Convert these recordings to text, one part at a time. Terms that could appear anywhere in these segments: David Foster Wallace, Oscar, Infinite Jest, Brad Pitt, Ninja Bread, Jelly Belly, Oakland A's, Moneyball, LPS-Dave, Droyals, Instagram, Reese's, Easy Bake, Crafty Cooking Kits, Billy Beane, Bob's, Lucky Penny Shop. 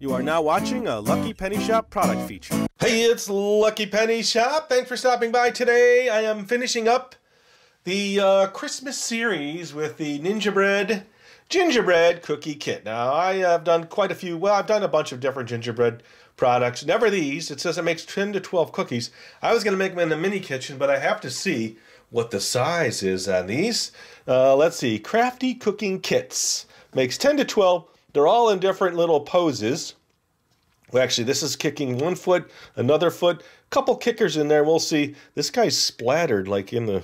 You are now watching a Lucky Penny Shop product feature. Hey, it's Lucky Penny Shop. Thanks for stopping by today. I am finishing up the Christmas series with the Ninja Bread gingerbread cookie kit. Now, I have done quite a few, well, I've done a bunch of different gingerbread products. Never these. It says it makes 10 to 12 cookies. I was going to make them in the mini kitchen, but I have to see what the size is on these. Let's see. Crafty Cooking Kits makes 10 to 12. They're all in different little poses. Well, actually, this is kicking one foot, another foot, couple kickers in there. We'll see. This guy's splattered like in the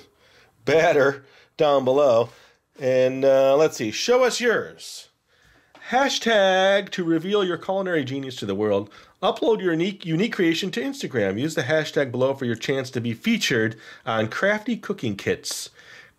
batter down below. And let's see, show us yours. Hashtag to reveal your culinary genius to the world. Upload your unique creation to Instagram. Use the hashtag below for your chance to be featured on Crafty Cooking Kits.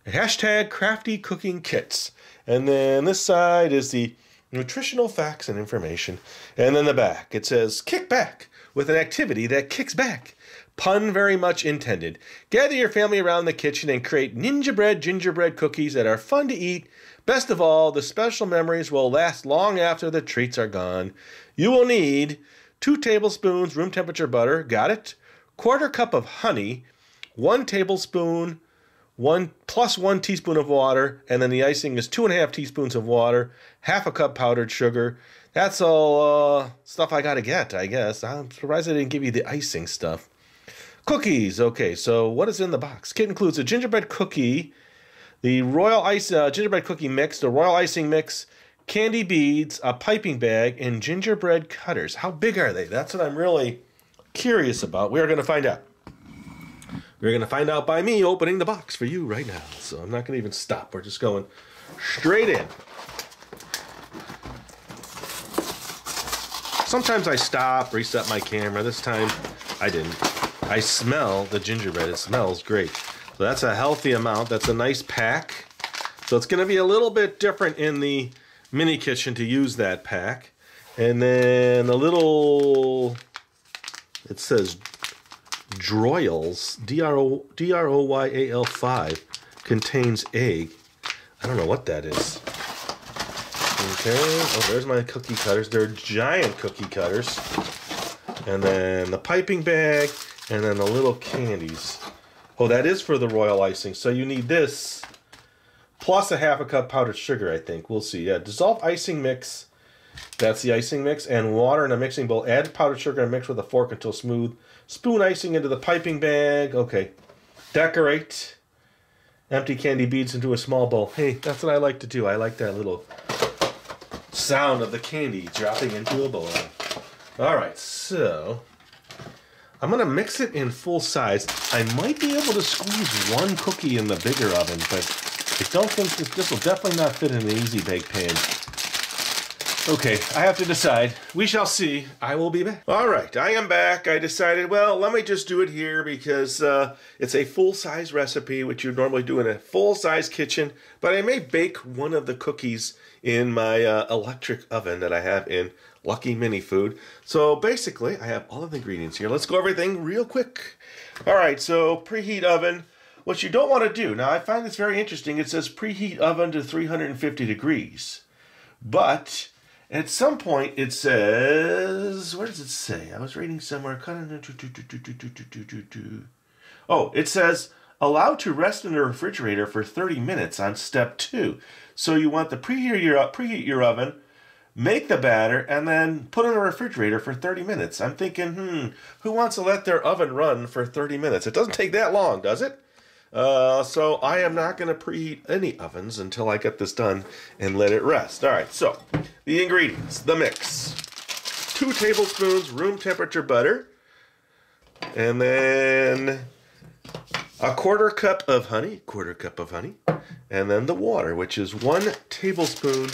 Hashtag Crafty Cooking Kits. And then this side is the nutritional facts and information. And then the back, it says, kick back with an activity that kicks back. Pun very much intended. Gather your family around the kitchen and create Ninja Bread gingerbread cookies that are fun to eat. Best of all, the special memories will last long after the treats are gone. You will need 2 tablespoons room temperature butter, got it? 1/4 cup of honey, 1 tablespoon, 1 + 1 teaspoon of water, and then the icing is 2.5 teaspoons of water, 1/2 cup powdered sugar. That's all stuff I gotta get, I guess. I'm surprised I didn't give you the icing stuff. Cookies. Okay, so what is in the box? Kit includes a gingerbread cookie, the royal ice gingerbread cookie mix, the royal icing mix, candy beads, a piping bag, and gingerbread cutters. How big are they? That's what I'm really curious about. We are going to find out. We're going to find out by me opening the box for you right now. So I'm not going to even stop. We're just going straight in. Sometimes I stop, reset my camera. This time I didn't. I smell the gingerbread. It smells great. So that's a healthy amount. That's a nice pack. So it's going to be a little bit different in the mini kitchen to use that pack. And then the little, it says Droyals, D-R-O-Y-A-L-5, contains egg. I don't know what that is. Okay. Oh, there's my cookie cutters. They're giant cookie cutters. And then the piping bag. And then the little candies. Oh, that is for the royal icing. So you need this plus 1/2 cup powdered sugar, I think. We'll see. Yeah, dissolve icing mix. That's the icing mix. And water in a mixing bowl. Add powdered sugar and mix with a fork until smooth. Spoon icing into the piping bag. Okay. Decorate. Empty candy beads into a small bowl. Hey, that's what I like to do. I like that little sound of the candy dropping into a bowl. All right, so I'm going to mix it in full size. I might be able to squeeze one cookie in the bigger oven, but I don't think this will definitely not fit in the Easy Bake pan. Okay, I have to decide. We shall see. I will be back. All right, I am back. I decided, well, let me just do it here because it's a full-size recipe, which you normally do in a full-size kitchen, but I may bake one of the cookies in my electric oven that I have in Lucky Mini Food. So basically, I have all of the ingredients here. Let's go over everything real quick. All right, so preheat oven. What you don't want to do, now I find this very interesting. It says preheat oven to 350 degrees. But at some point it says, where does it say? I was reading somewhere. Oh, it says allow to rest in the refrigerator for 30 minutes on step 2. So you want to preheat your oven, make the batter, and then put it in the refrigerator for 30 minutes. I'm thinking, who wants to let their oven run for 30 minutes? It doesn't take that long, does it? So I am not going to preheat any ovens until I get this done and let it rest. All right, so the ingredients, the mix. 2 tablespoons room temperature butter, and then 1/4 cup of honey, 1/4 cup of honey, and then the water, which is 1 tablespoon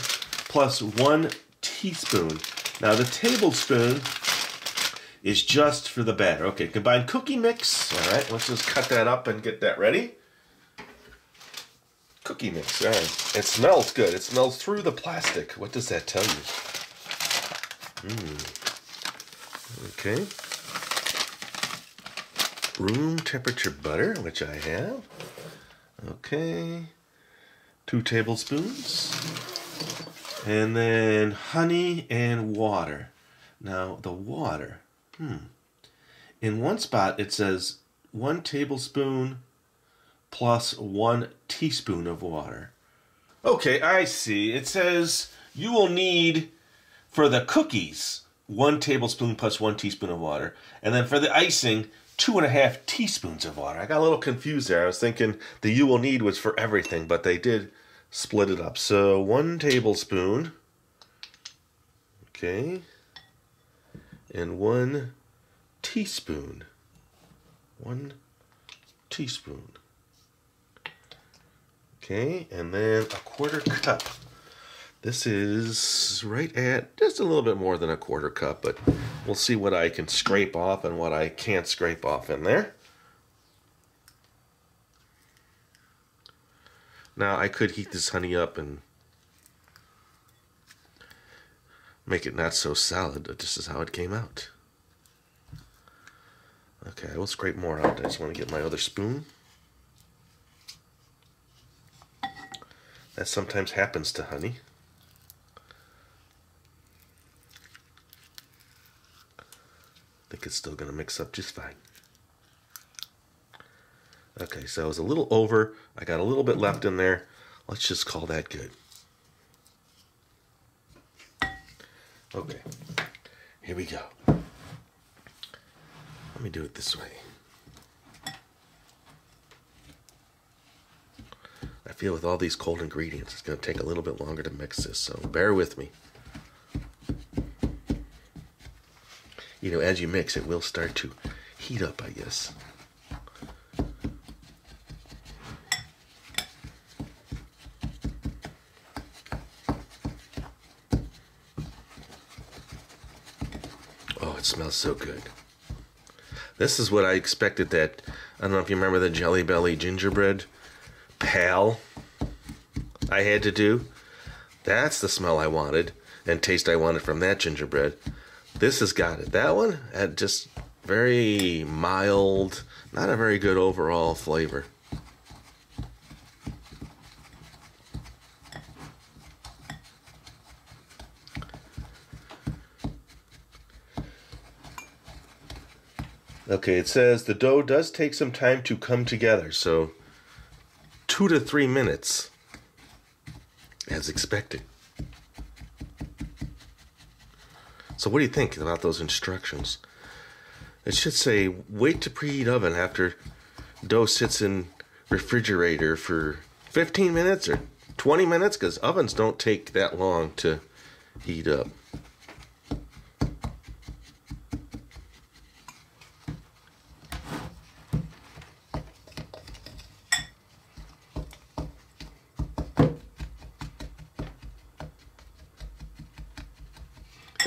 plus 1 teaspoon. Now the tablespoon is just for the batter. Okay, combined cookie mix. All right, let's just cut that up and get that ready. Cookie mix, all right. It smells good. It smells through the plastic. What does that tell you? Okay. Room temperature butter, which I have. Okay. 2 tablespoons. And then honey and water. Now, the water. In one spot, it says 1 tablespoon plus 1 teaspoon of water. Okay, I see. It says you will need, for the cookies, 1 tablespoon plus 1 teaspoon of water. And then for the icing, 2.5 teaspoons of water. I got a little confused there. I was thinking the you will need was for everything, but they did split it up. So 1 tablespoon, okay, and 1 teaspoon. 1 teaspoon. Okay, and then 1/4 cup. This is right at just a little bit more than 1/4 cup, but we'll see what I can scrape off and what I can't scrape off in there. Now, I could heat this honey up and make it not so solid, but this is how it came out. Okay, I will scrape more out. I just want to get my other spoon. That sometimes happens to honey. I think it's still going to mix up just fine. Okay, so I was a little over. I got a little bit left in there. Let's just call that good. Okay, here we go. Let me do it this way. I feel with all these cold ingredients, it's going to take a little bit longer to mix this, so bear with me. You know, as you mix, it will start to heat up, I guess. Oh, it smells so good. This is what I expected that, I don't know if you remember the Jelly Belly gingerbread pal I had to do. That's the smell I wanted and taste I wanted from that gingerbread. This has got it. That one had just very mild, not a very good overall flavor. Okay, it says the dough does take some time to come together, so 2 to 3 minutes as expected. So what do you think about those instructions? It should say, wait to preheat oven after dough sits in refrigerator for 15 minutes or 20 minutes, because ovens don't take that long to heat up.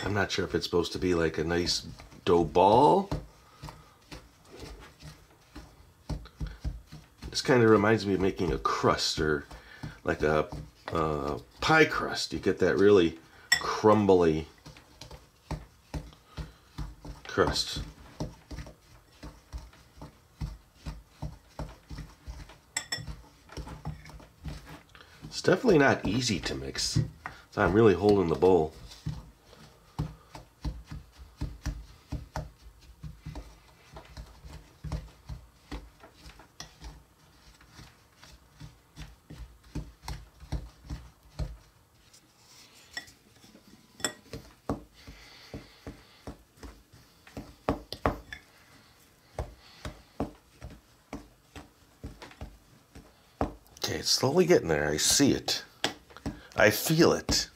I'm not sure if it's supposed to be like a nice dough ball. This kind of reminds me of making a crust or like a pie crust. You get that really crumbly crust. It's definitely not easy to mix, so I'm really holding the bowl. Okay, it's slowly getting there. I see it. I feel it.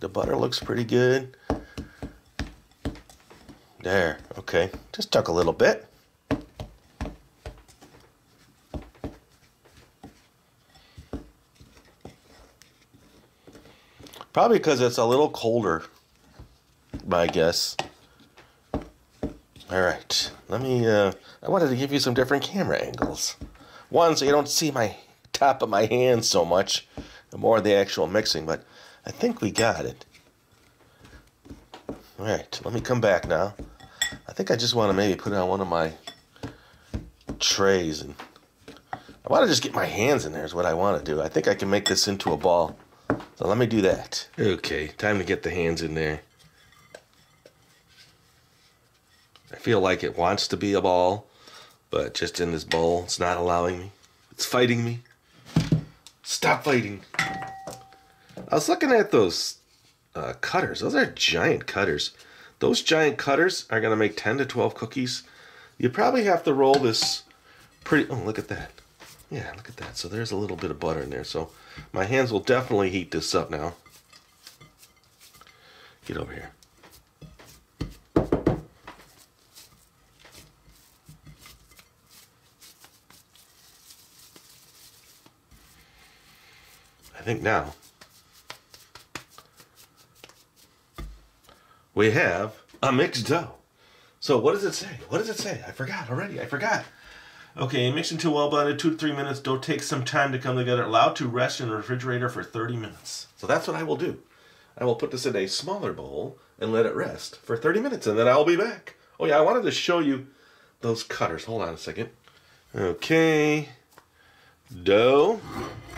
The butter looks pretty good. There, okay. Just tuck a little bit. Probably because it's a little colder, my guess. All right, let me, I wanted to give you some different camera angles. One, so you don't see my top of my hand so much, and more of the actual mixing, but I think we got it. All right, let me come back now. I think I just want to maybe put it on one of my trays, and I want to just get my hands in there is what I want to do. I think I can make this into a ball. So let me do that. Okay, time to get the hands in there. I feel like it wants to be a ball, but just in this bowl, it's not allowing me. It's fighting me. Stop fighting. I was looking at those cutters. Those are giant cutters. Those giant cutters are going to make 10 to 12 cookies. You probably have to roll this pretty... Oh, look at that. Yeah, look at that. So there's a little bit of butter in there. So my hands will definitely heat this up now. Get over here. I think now we have a mixed dough. So what does it say? What does it say? I forgot already. I forgot. Okay, mix until well blended, 2 to 3 minutes. Dough takes some time to come together. Allow to rest in the refrigerator for 30 minutes. So that's what I will do. I will put this in a smaller bowl and let it rest for 30 minutes, and then I'll be back. Oh yeah, I wanted to show you those cutters. Hold on a second. Okay, dough.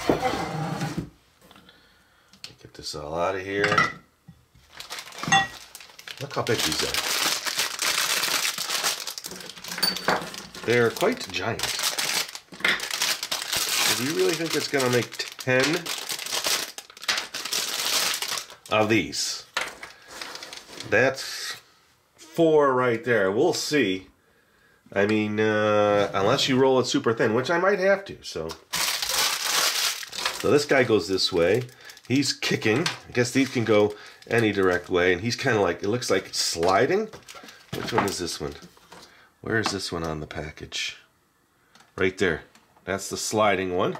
Get this all out of here. Look how big these are. They're quite giant. Do you really think it's going to make 10 of these? That's 4 right there. We'll see. I mean, unless you roll it super thin, which I might have to. So this guy goes this way. He's kicking. I guess these can go any direct way. And he's kind of like, it looks like sliding. Which one is this one? Where is this one on the package? Right there. That's the sliding one.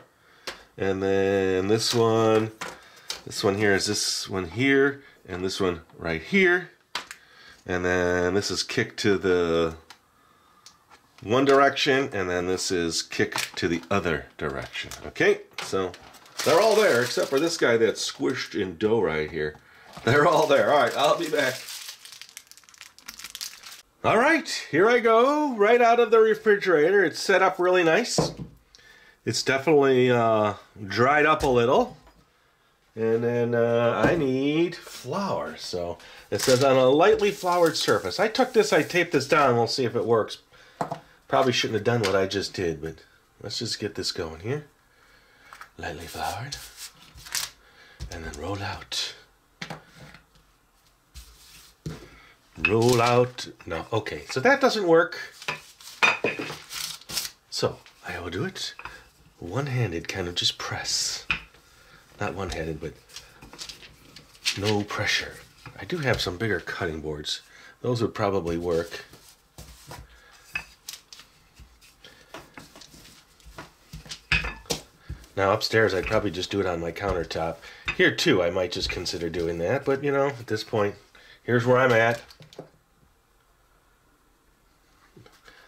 And then this one here is this one here, and this one right here. And then this is kick to the one direction, and then this is kick to the other direction. Okay, so they're all there, except for this guy that's squished in dough right here. They're all there. All right, I'll be back. All right, here I go, right out of the refrigerator. It's set up really nice. It's definitely dried up a little. And then I need flour. So it says on a lightly floured surface. I took this, I taped this down. We'll see if it works. Probably shouldn't have done what I just did, but let's just get this going here. Lightly floured. And then roll out. Roll out. No, okay, so that doesn't work. So I will do it one-handed, kind of just press. Not one-handed, but no pressure. I do have some bigger cutting boards. Those would probably work. Now upstairs, I'd probably just do it on my countertop. Here too, I might just consider doing that, but you know, at this point, here's where I'm at.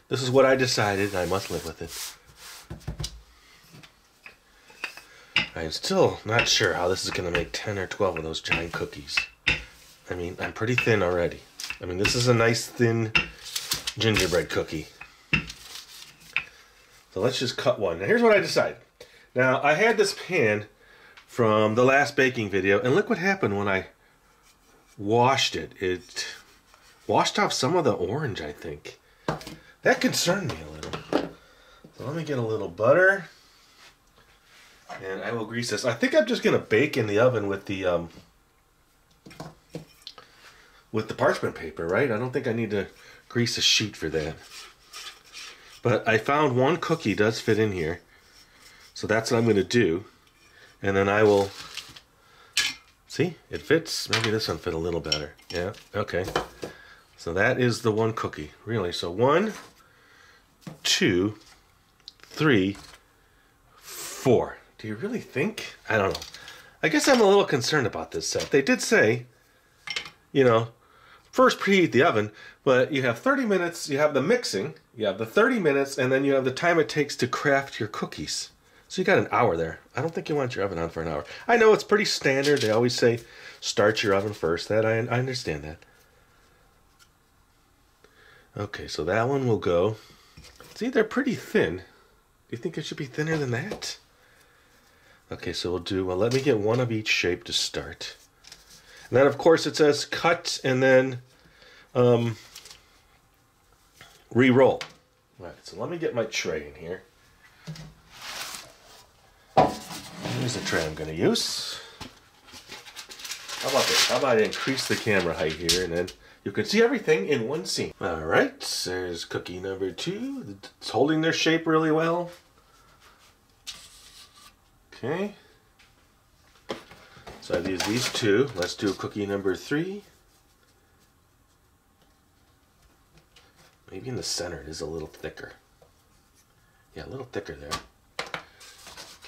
This is what I decided, and I must live with it. I'm still not sure how this is going to make 10 or 12 of those giant cookies. I mean, I'm pretty thin already. I mean, this is a nice, thin gingerbread cookie. So let's just cut one. Now, here's what I decided. Now, I had this pan from the last baking video, and look what happened when I washed it. It washed off some of the orange, I think. That concerned me a little. So let me get a little butter. And I will grease this. I think I'm just going to bake in the oven with the parchment paper, right? I don't think I need to grease a sheet for that. But I found one cookie does fit in here. So that's what I'm going to do. And then I will... See? It fits. Maybe this one fit a little better. Yeah, okay. So that is the one cookie, really. So 1, 2, 3, 4. Do you really think? I don't know. I guess I'm a little concerned about this set. They did say, you know, first preheat the oven, but you have 30 minutes, you have the mixing, you have the 30 minutes, and then you have the time it takes to craft your cookies. So you got an hour there. I don't think you want your oven on for an hour. I know it's pretty standard. They always say, start your oven first. That I understand that. Okay, so that one will go. See, they're pretty thin. Do you think it should be thinner than that? Okay, so we'll do, well, let me get one of each shape to start. And then, of course, it says cut and then re-roll. All right, so let me get my tray in here. Here's the tray I'm going to use. How about this? How about I increase the camera height here and then you can see everything in one scene. All right, there's cookie number two. It's holding their shape really well. Okay. So I've used these two. Let's do cookie number three. Maybe in the center it is a little thicker. Yeah, a little thicker there.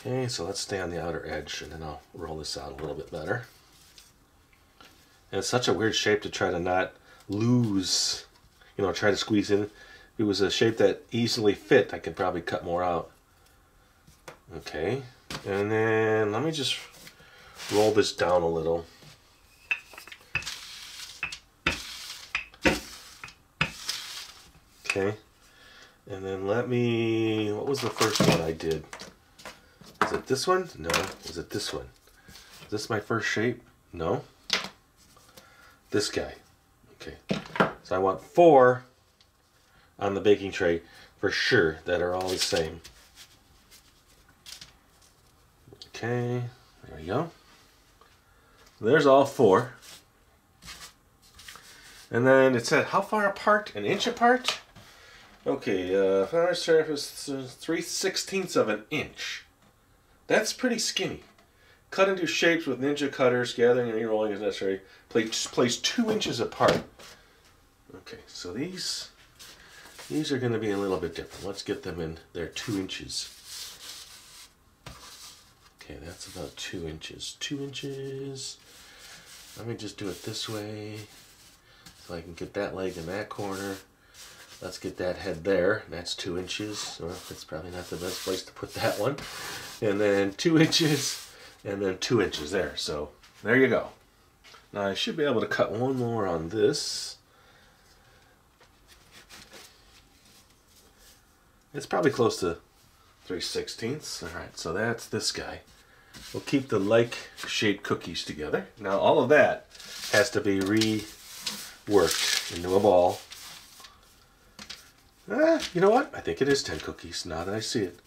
Okay, so let's stay on the outer edge and then I'll roll this out a little bit better. And it's such a weird shape to try to not lose, you know, try to squeeze in. If it was a shape that easily fit, I could probably cut more out. Okay, and then let me just roll this down a little. Okay, and then let me, what was the first one I did? Is it this one? No. Is it this one? Is this my first shape? No. This guy. Okay, so I want four on the baking tray for sure that are all the same. Okay, there we go. So there's all four. And then it said how far apart? An inch apart? Okay, our surface is 3/16 of an inch. That's pretty skinny. Cut into shapes with ninja cutters, gathering and re-rolling as necessary. Place 2 inches apart. Okay, so these are going to be a little bit different. Let's get them in there 2 inches. Okay, that's about 2 inches. 2 inches. Let me just do it this way so I can get that leg in that corner. Let's get that head there. That's 2 inches. Well, that's probably not the best place to put that one. And then 2 inches. And then 2 inches there. So there you go. Now I should be able to cut one more on this. It's probably close to 3/16. Alright, so that's this guy. We'll keep the like shaped cookies together. Now all of that has to be reworked into a ball. Ah, you know what? I think it is 10 cookies now that I see it.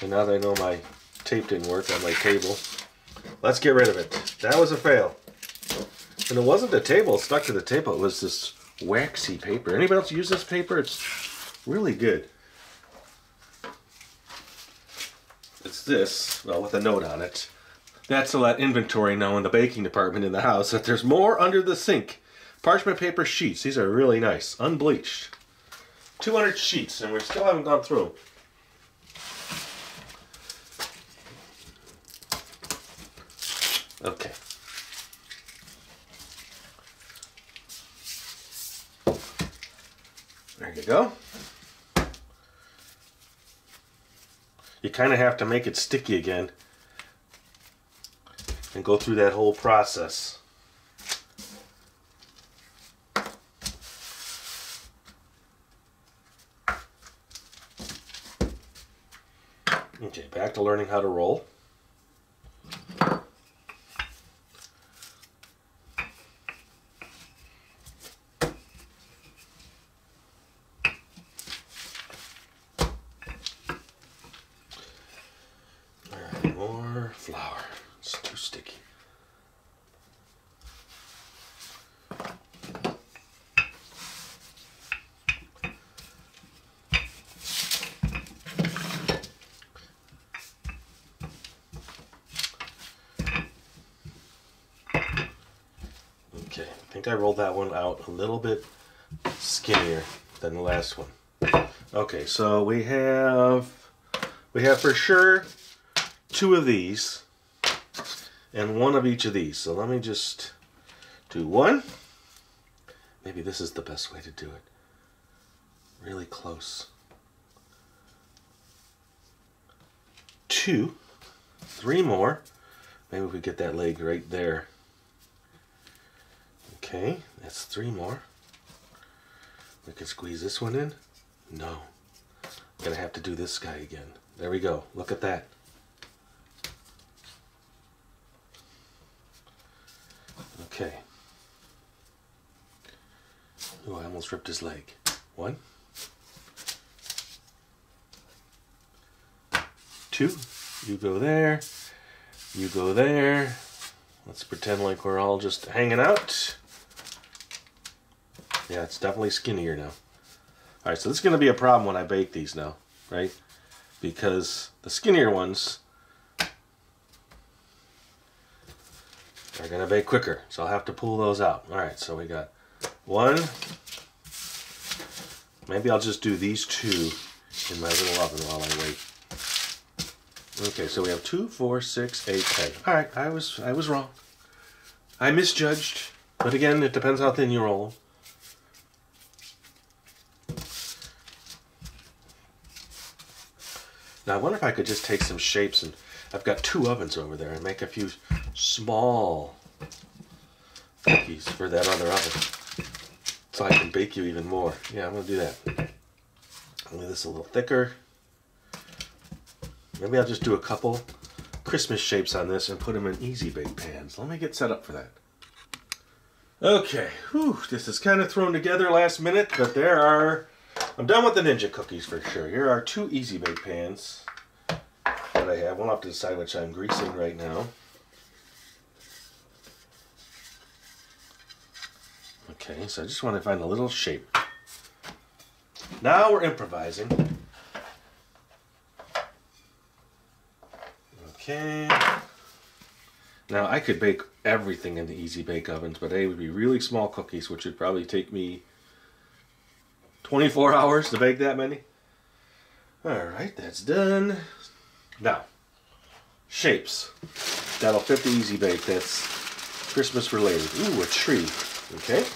And now that I know my tape didn't work on my table, let's get rid of it. That was a fail. And it wasn't the table stuck to the table, it was this waxy paper. Anybody else use this paper? It's really good. It's this, well, with a note on it. That's to let inventory know in the baking department in the house that there's more under the sink. Parchment paper sheets, these are really nice, unbleached. 200 sheets, and we still haven't gone through them. Okay. There you go. You kind of have to make it sticky again and go through that whole process. Okay, back to learning how to roll. Flour. It's too sticky. Okay, I think I rolled that one out a little bit skinnier than the last one. Okay, so we have for sure two of these and one of each of these. So let me just do one. Maybe this is the best way to do it. Really close. Two, three more. Maybe we get that leg right there. Okay, that's three more. We can squeeze this one in. No, I'm gonna have to do this guy again. There we go. Look at that. Okay. Oh, I almost ripped his leg. One. Two. You go there. You go there. Let's pretend like we're all just hanging out. Yeah, it's definitely skinnier now. All right, so this is going to be a problem when I bake these now, right? Because the skinnier ones are going to bake quicker. So I'll have to pull those out. All right, so we got one. Maybe I'll just do these two in my little oven while I wait. Okay, so we have 2, 4, 6, 8, 10. All right, I was wrong. I misjudged. But again, it depends how thin you roll them. Now I wonder if I could just take some shapes, and I've got 2 ovens over there, and make a few small cookies for that other oven, so I can bake you even more. Yeah, I'm gonna do that. I'll make this a little thicker. Maybe I'll just do a couple Christmas shapes on this and put them in Easy Bake pans. Let me get set up for that. Okay, whew, this is kind of thrown together last minute, but there are... I'm done with the Ninja cookies for sure. Here are 2 Easy Bake pans that I have. We'll have to decide which I'm greasing right now. Okay, so I just want to find a little shape. Now we're improvising. Okay. Now I could bake everything in the Easy Bake ovens, but they would be really small cookies, which would probably take me 24 hours to bake that many. All right, that's done. Now, shapes. That'll fit the Easy Bake. That's Christmas related. Ooh, a tree. Okay.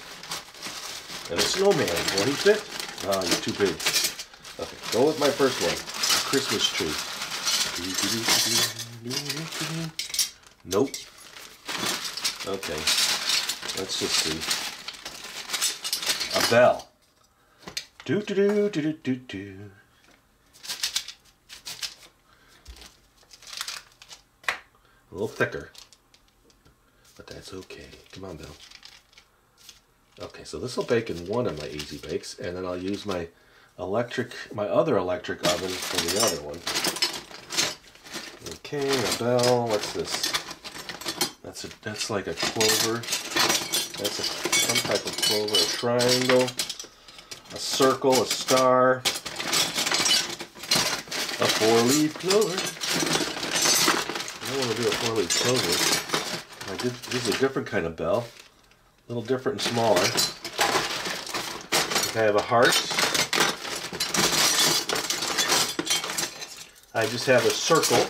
And a snowman. Will he fit? Ah, oh, you're too big. Okay, go with my first one. A Christmas tree. Nope. Okay. Let's just see. A bell. Do do do do do do. A little thicker, but that's okay. Come on, Bill. Okay, so this will bake in one of my Easy Bakes, and then I'll use my other electric oven for the other one. Okay, a bell. What's this? That's like a clover. That's some type of clover. A triangle. A circle, a star, a 4-leaf clover. I don't want to do a 4-leaf clover. This is a different kind of bell. A little different and smaller. I have a heart. I just have a circle.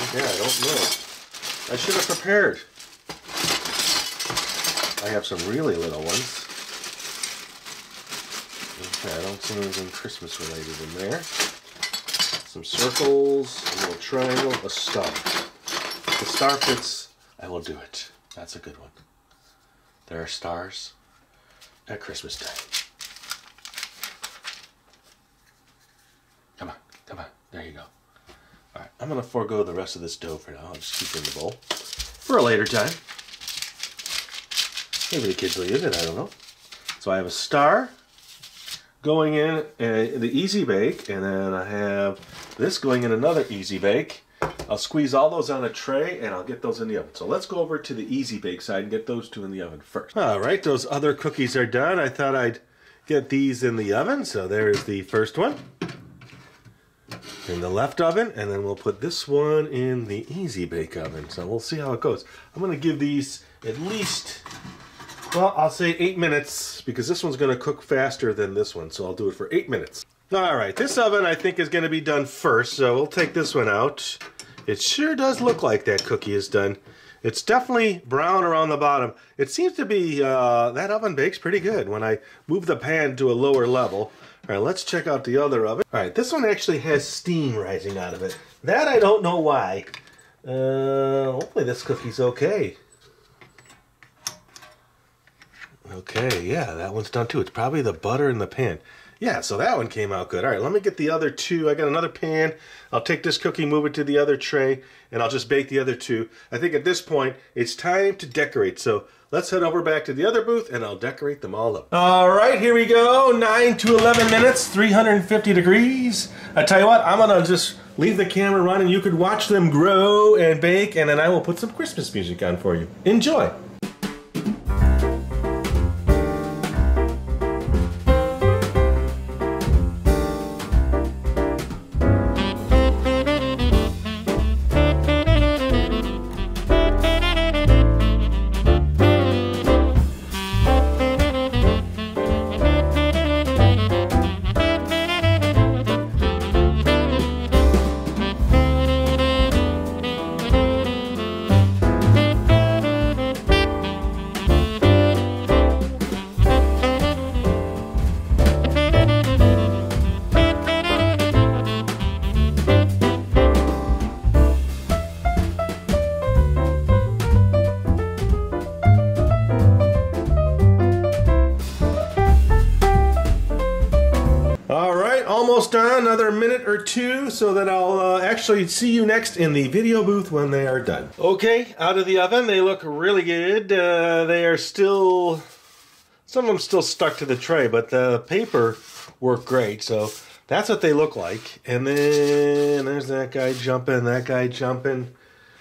Okay, I don't know. I should have prepared. I have some really little ones. I don't see anything Christmas related in there. Some circles, a little triangle, a star. If the star fits, I will do it. That's a good one. There are stars at Christmas time. Come on, come on. There you go. All right, I'm going to forego the rest of this dough for now. I'll just keep it in the bowl for a later time. Maybe the kids will use it, I don't know. So I have a star going in the Easy Bake, and then I have this going in another Easy Bake. I'll squeeze all those on a tray, and I'll get those in the oven. So let's go over to the Easy Bake side and get those two in the oven first. All right, those other cookies are done. I thought I'd get these in the oven. So there is the first one in the left oven, and then we'll put this one in the Easy Bake oven. So we'll see how it goes. I'm going to give these at least... well, I'll say 8 minutes, because this one's going to cook faster than this one, so I'll do it for 8 minutes. All right, this oven I think is going to be done first, so we'll take this one out. It sure does look like that cookie is done. It's definitely brown around the bottom. It seems to be, that oven bakes pretty good when I move the pan to a lower level. All right, let's check out the other oven. All right, this one actually has steam rising out of it. That I don't know why. Hopefully this cookie's okay. Okay, yeah, that one's done too. It's probably the butter in the pan. Yeah, so that one came out good. All right, let me get the other two. I got another pan. I'll take this cookie, move it to the other tray, and I'll just bake the other two. I think at this point, it's time to decorate. So let's head over back to the other booth, and I'll decorate them all up. All right, here we go. 9 to 11 minutes, 350 degrees. I tell you what, I'm going to just leave the camera running. You could watch them grow and bake, and then I will put some Christmas music on for you. Enjoy. Almost done, another minute or two, so that I'll actually see you next in the video booth when they are done. Okay, out of the oven, they look really good. They are still, some of them still stuck to the tray, but the paper worked great, so that's what they look like. And then there's that guy jumping,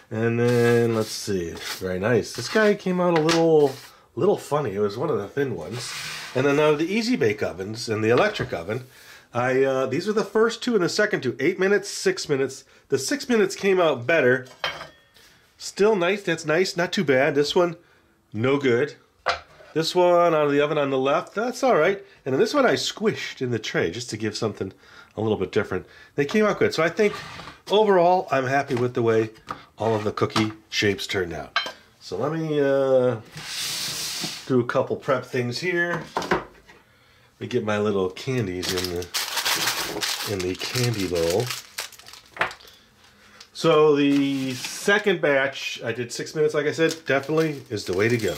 and then let's see, very nice. This guy came out a little funny, it was one of the thin ones. And then out of the Easy Bake ovens and the electric oven, these are the first two and the second two. 8 minutes, 6 minutes. The 6 minutes came out better. Still nice, that's nice, not too bad. This one, no good. This one out of the oven on the left, that's all right. And then this one I squished in the tray just to give something a little bit different. They came out good. So I think overall, I'm happy with the way all of the cookie shapes turned out. So let me do a couple prep things here. Let me get my little candies in the candy bowl. So the second batch, I did 6 minutes, like I said, definitely is the way to go.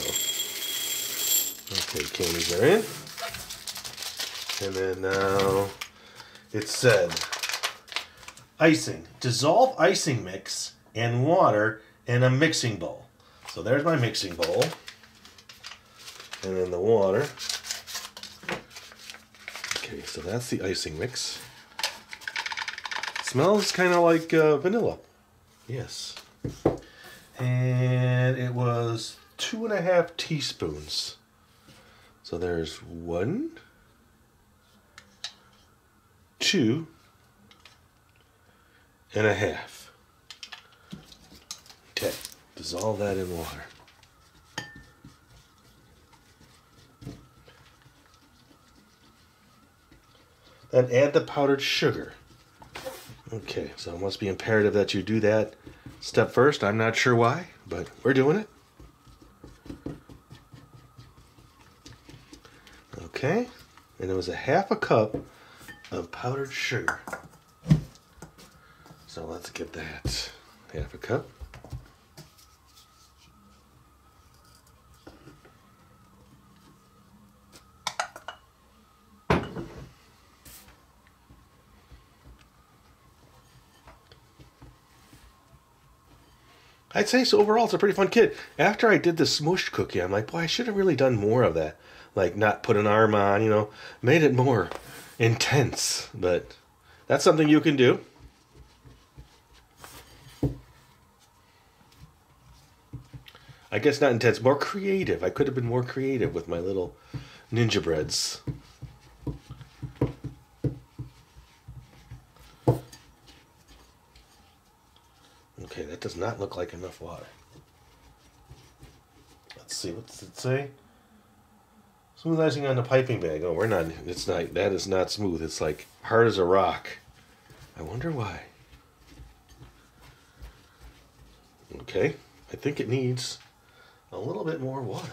Okay, candies are in. And then now it said, icing. Dissolve icing mix and water in a mixing bowl. So there's my mixing bowl. And then the water. Okay, so that's the icing mix. Smells kind of like vanilla. Yes. And it was 2.5 teaspoons. So there's 1, 2, and a half. Okay, dissolve that in water. Then add the powdered sugar. Okay, so it must be imperative that you do that step first. I'm not sure why, but we're doing it. Okay, and it was 1/2 cup of powdered sugar. So let's get that 1/2 cup. I'd say so overall, it's a pretty fun kit. After I did the smushed cookie, I'm like, boy, I should have really done more of that. Like not put an arm on, you know, made it more intense. But that's something you can do. I guess not intense, more creative. I could have been more creative with my little Ninja Breads. Okay, that does not look like enough water. Let's see, what does it say? Smooth icing on the piping bag. Oh, we're not, it's not, that is not smooth. It's like hard as a rock. I wonder why. Okay, I think it needs a little bit more water.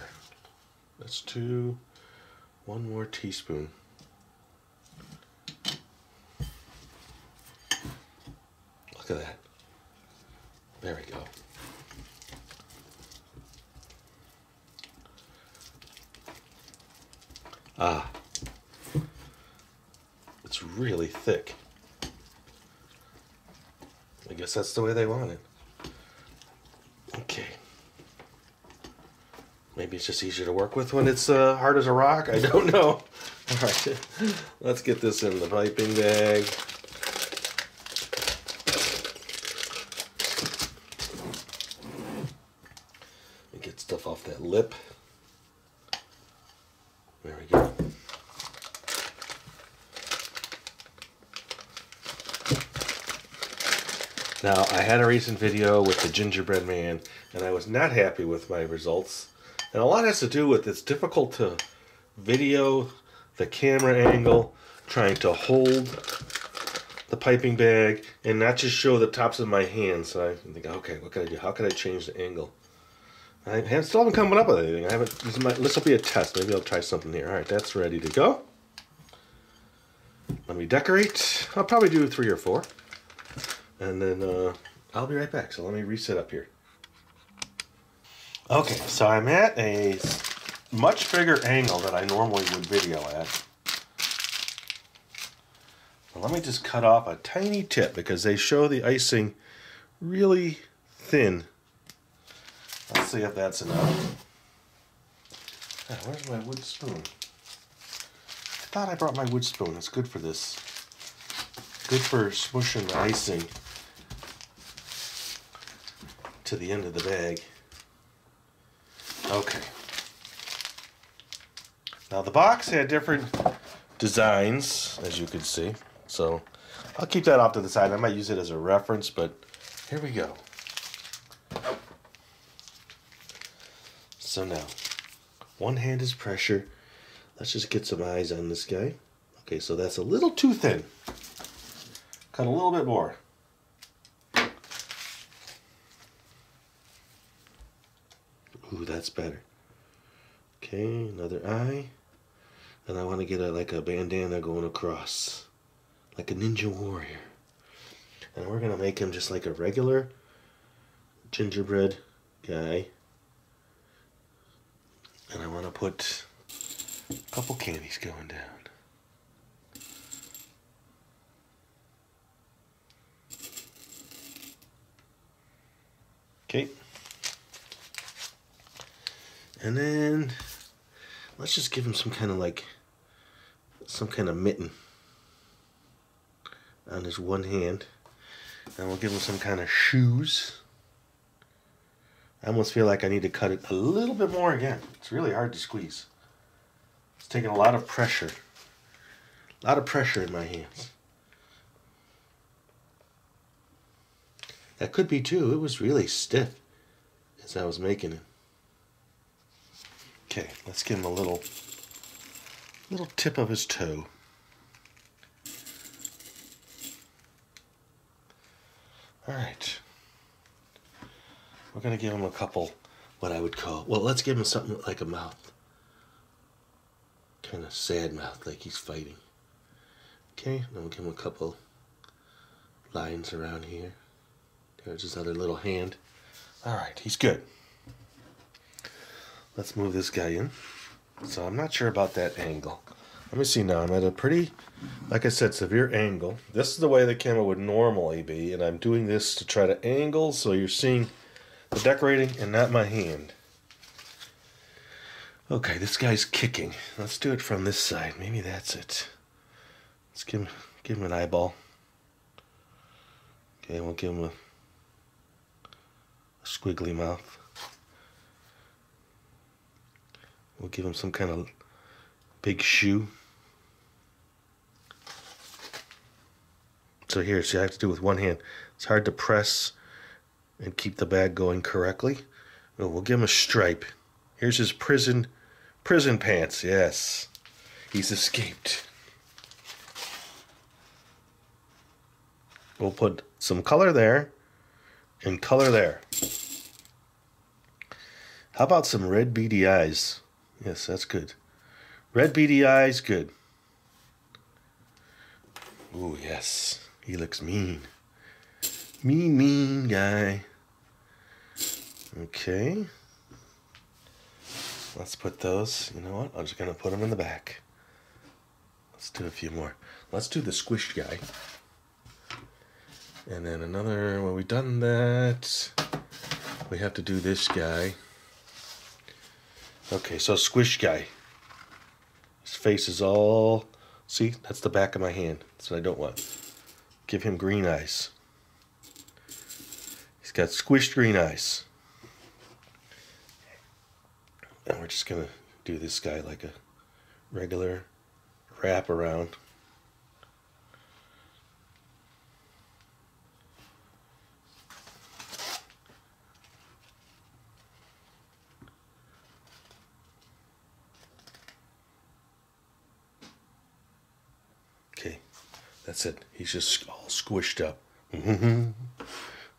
Let's do 1 more teaspoon. Look at that. There we go. Ah. really thick. I guess that's the way they want it. Okay. Maybe it's just easier to work with when it's hard as a rock. I don't know. All right, let's get this in the piping bag. Let me get stuff off that lip. There we go. Now, I had a recent video with the gingerbread man, and I was not happy with my results. And a lot has to do with it's difficult to video the camera angle, trying to hold the piping bag, and not just show the tops of my hands. So I think, okay, what can I do? How can I change the angle? I still haven't come up with anything. This will be a test. Maybe I'll try something here. All right, that's ready to go. Let me decorate. I'll probably do 3 or 4. And then I'll be right back. So let me reset up here. Okay, so I'm at a much bigger angle than I normally would video at. Now let me just cut off a tiny tip because they show the icing really thin. Let's see if that's enough. Ah, where's my wood spoon? I thought I brought my wood spoon. It's good for this. Good for smushing the icing to the end of the bag. Okay. Now the box had different designs, as you can see. So I'll keep that off to the side. I might use it as a reference, but here we go. So now, one hand is pressure. Let's just get some eyes on this guy. Okay, so that's a little too thin. Cut a little bit more. Ooh, that's better. Okay, another eye. And I want to get like a bandana going across. Like a ninja warrior. And we're going to make him just like a regular gingerbread guy. And I want to put a couple candies going down. Okay. And then let's just give him some kind of mitten on his one hand. And we'll give him some kind of shoes. I almost feel like I need to cut it a little bit more again. It's really hard to squeeze. It's taking a lot of pressure. A lot of pressure in my hands. That could be too. It was really stiff as I was making it. Okay, let's give him a little tip of his toe. All right. We're going to give him a couple, what I would call, well, let's give him something like a mouth. Kind of sad mouth, like he's fighting. Okay, then we'll give him a couple lines around here. There's his other little hand. All right, he's good. Let's move this guy in. So I'm not sure about that angle. Let me see now. I'm at a pretty, like I said, severe angle. This is the way the camera would normally be, and I'm doing this to try to angle so you're seeing the decorating and not my hand. Okay, this guy's kicking. Let's do it from this side. Maybe that's it. Let's give him an eyeball. Okay, we'll give him a squiggly mouth. We'll give him some kind of big shoe. So here, see, I have to do it with one hand. It's hard to press and keep the bag going correctly. No, we'll give him a stripe. Here's his prison pants. Yes, he's escaped. We'll put some color there and color there. How about some red beady eyes? Yes, that's good. Red beady eyes, good. Ooh, yes. He looks mean. Mean guy. Okay. Let's put those. You know what? I'm just going to put them in the back. Let's do a few more. Let's do the squished guy. And then another, well, we've done that. We have to do this guy. Okay, so squish guy. His face is all, see, that's the back of my hand. That's what I don't want. Give him green eyes. He's got squished green eyes. And we're just gonna do this guy like a regular wrap around. That's it. He's just all squished up.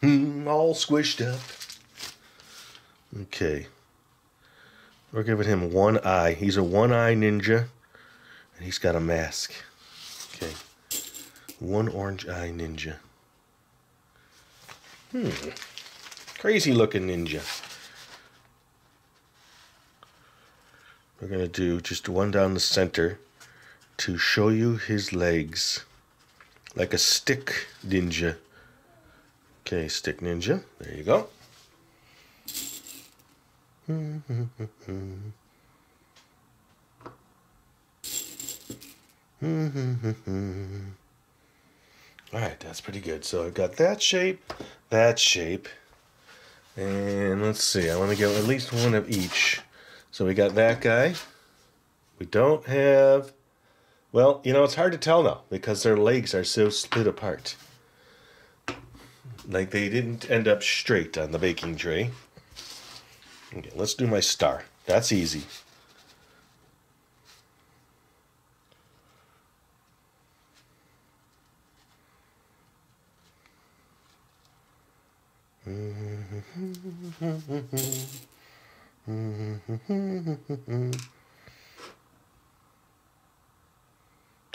All squished up. Okay. We're giving him one eye. He's a one-eye ninja. And he's got a mask. Okay. One orange eye ninja. Crazy looking ninja. We're going to do just one down the center to show you his legs. Like a stick ninja. Okay, stick ninja. There you go. Alright, that's pretty good. So I've got that shape, and let's see. I want to get at least one of each. So we got that guy. We don't have... Well, you know, it's hard to tell now because their legs are so split apart. Like they didn't end up straight on the baking tray. Okay, let's do my star. That's easy.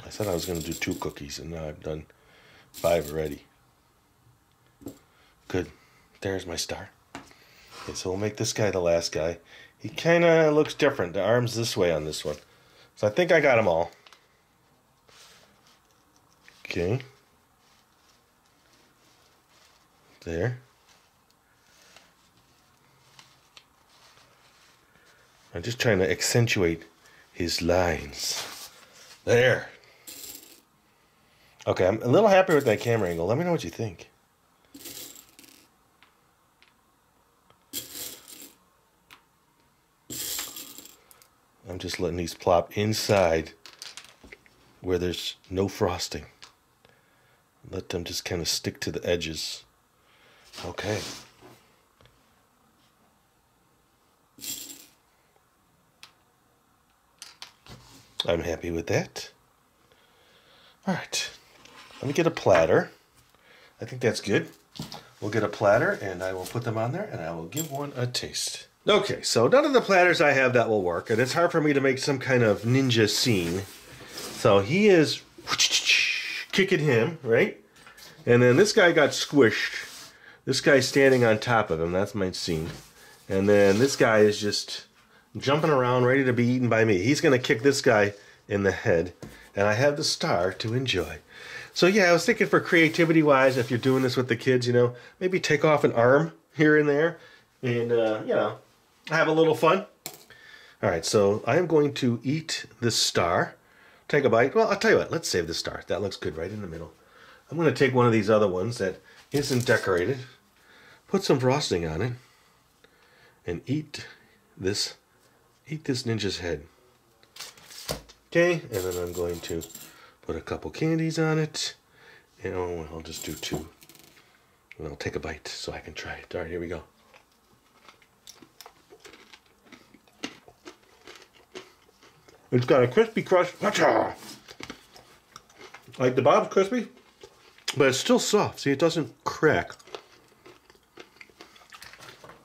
I said I was going to do 2 cookies, and now I've done 5 already. Good. There's my star. Okay, so we'll make this guy the last guy. He kind of looks different. The arm's this way on this one. So I think I got them all. Okay. There. I'm just trying to accentuate his lines. There. Okay, I'm a little happier with that camera angle. Let me know what you think. I'm just letting these plop inside where there's no frosting. Let them just kind of stick to the edges. Okay. I'm happy with that. All right. Let me get a platter. I think that's good. We'll get a platter, and I will put them on there, and I will give one a taste. Okay, so none of the platters I have that will work, and it's hard for me to make some kind of ninja scene. So he is kicking him, right? And then this guy got squished. This guy's standing on top of him. That's my scene. And then this guy is just jumping around, ready to be eaten by me. He's going to kick this guy in the head. And I have the star to enjoy. So yeah, I was thinking for creativity-wise, if you're doing this with the kids, you know, maybe take off an arm here and there and, you know, have a little fun. All right, so I am going to eat this star. Take a bite. Well, I'll tell you what, let's save the star. That looks good right in the middle. I'm going to take one of these other ones that isn't decorated, put some frosting on it, and eat this ninja's head. Okay, and then I'm going to put a couple candies on it. And I'll just do 2. And I'll take a bite so I can try it. All right, here we go. It's got a crispy crust. Like the Bob's crispy, but it's still soft. See, it doesn't crack.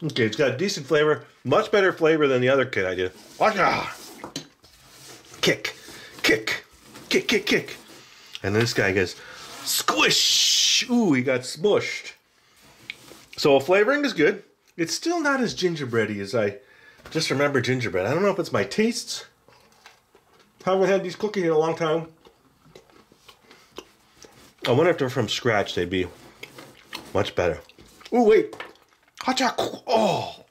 Okay, it's got decent flavor. Much better flavor than the other kid I did. Kick, kick, kick, kick, kick. And this guy goes, squish. Ooh, he got smushed. So flavoring is good. It's still not as gingerbready as I just remember gingerbread. I don't know if it's my tastes. Haven't had these cookies in a long time. I wonder if they're from scratch, they'd be much better. Oh, wait. Hot chocolate. Oh.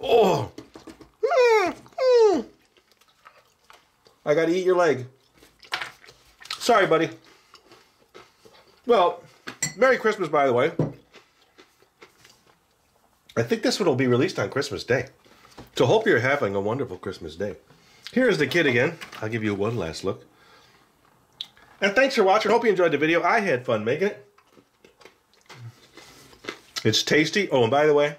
Oh. I gotta eat your leg. Sorry, buddy. Well, Merry Christmas, by the way. I think this one will be released on Christmas Day. So hope you're having a wonderful Christmas Day. Here's the kit again. I'll give you one last look. And thanks for watching. Hope you enjoyed the video. I had fun making it. It's tasty. Oh, and by the way,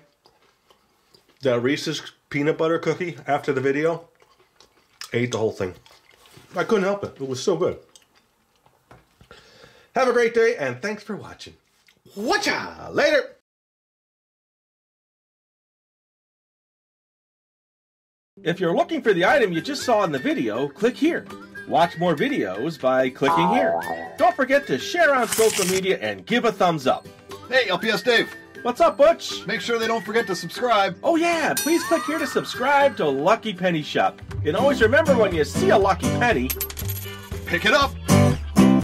that Reese's peanut butter cookie after the video, I ate the whole thing. I couldn't help it. It was so good. Have a great day, and thanks for watching. Watcha! Later! If you're looking for the item you just saw in the video, click here. Watch more videos by clicking here. Don't forget to share on social media and give a thumbs up. Hey, LPS Dave. What's up, Butch? Make sure they don't forget to subscribe. Oh yeah, please click here to subscribe to Lucky Penny Shop. And always remember, when you see a Lucky Penny, pick it up.